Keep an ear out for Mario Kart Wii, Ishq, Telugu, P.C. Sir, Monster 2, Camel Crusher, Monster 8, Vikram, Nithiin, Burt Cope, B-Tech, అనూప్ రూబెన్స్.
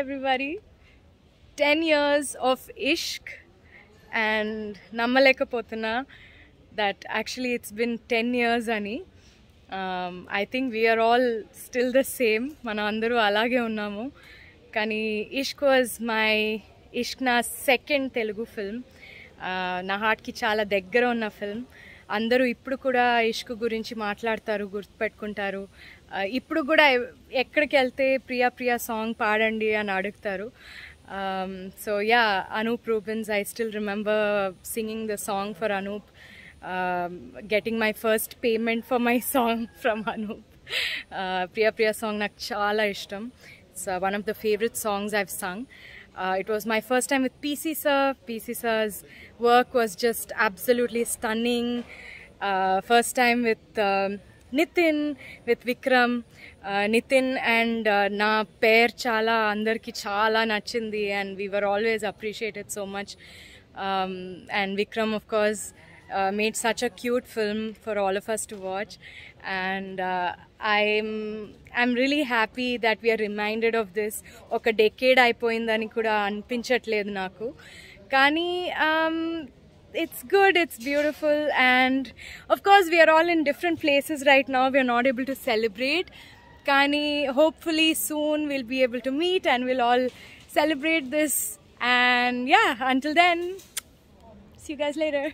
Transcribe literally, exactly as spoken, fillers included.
everybody. ten years of Ishq and Nammalekapotana, that actually it's been ten years ani. Um, I think we are all still the same. Manandaru alage unnamu. Kani Ishq was my Ishq na second Telugu film. నా హార్ట్కి చాలా దగ్గర ఉన్న film. అందరూ ఇప్పుడు కూడా ఇష్క్ గురించి మాట్లాడతారు, గుర్తుపెట్టుకుంటారు. ఇప్పుడు కూడా ఎక్కడికి వెళ్తే ప్రియా ప్రియా సాంగ్ పాడండి అని అడుగుతారు. So ya, అనూప్ రూబెన్స్, I still remember singing the song for Anup, getting my first payment for my song from Anup. Priya Priya song నాకు చాలా ఇష్టం. It's one of the favourite songs I've sung. Uh, it was my first time with P C. Sir. P C. Sir's work was just absolutely stunning. Uh, first time with uh, Nithiin, with Vikram. Uh, Nithiin and uh, na pair chala, andarki chala nachindi, and we were always appreciated so much. Um, and Vikram, of course, uh, made such a cute film for all of us to watch. And uh, I'm I'm really happy that we are reminded of this. Oka decade ayipoyindani kuda anpinchatledu naaku. Kani um it's good, it's beautiful, and of course we are all in different places right now. We are not able to celebrate. Kani hopefully soon we'll be able to meet and we'll all celebrate this. And yeah, until then, see you guys later.